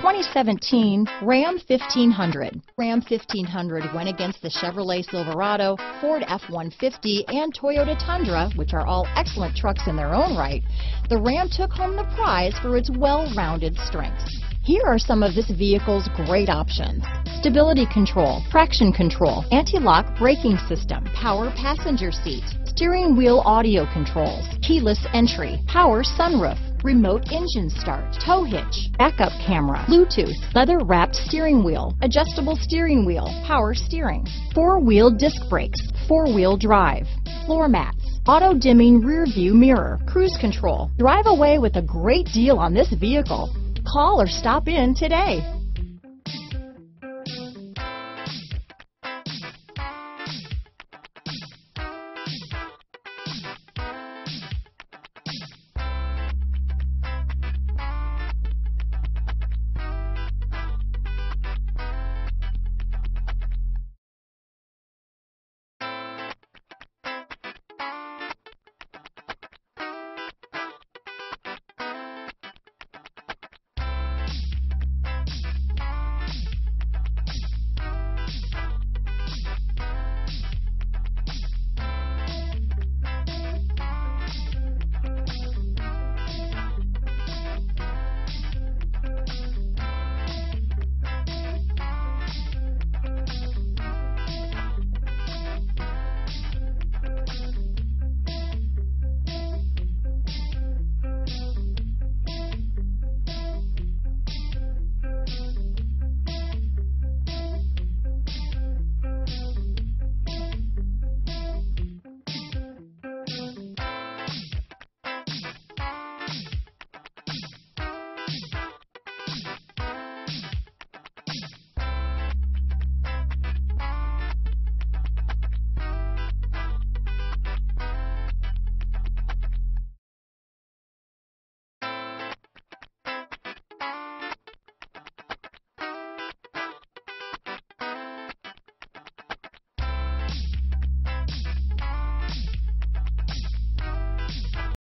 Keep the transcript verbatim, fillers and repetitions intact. twenty seventeen Ram fifteen hundred. Ram fifteen hundred went against the Chevrolet Silverado, Ford F one fifty, and Toyota Tundra, which are all excellent trucks in their own right. The Ram took home the prize for its well-rounded strengths. Here are some of this vehicle's great options: stability control, traction control, anti-lock braking system, power passenger seat, steering wheel audio controls, keyless entry, power sunroof, remote engine start, tow hitch, backup camera, Bluetooth, leather-wrapped steering wheel, adjustable steering wheel, power steering, four-wheel disc brakes, four-wheel drive, floor mats, auto-dimming rear-view mirror, cruise control. Drive away with a great deal on this vehicle. Call or stop in today.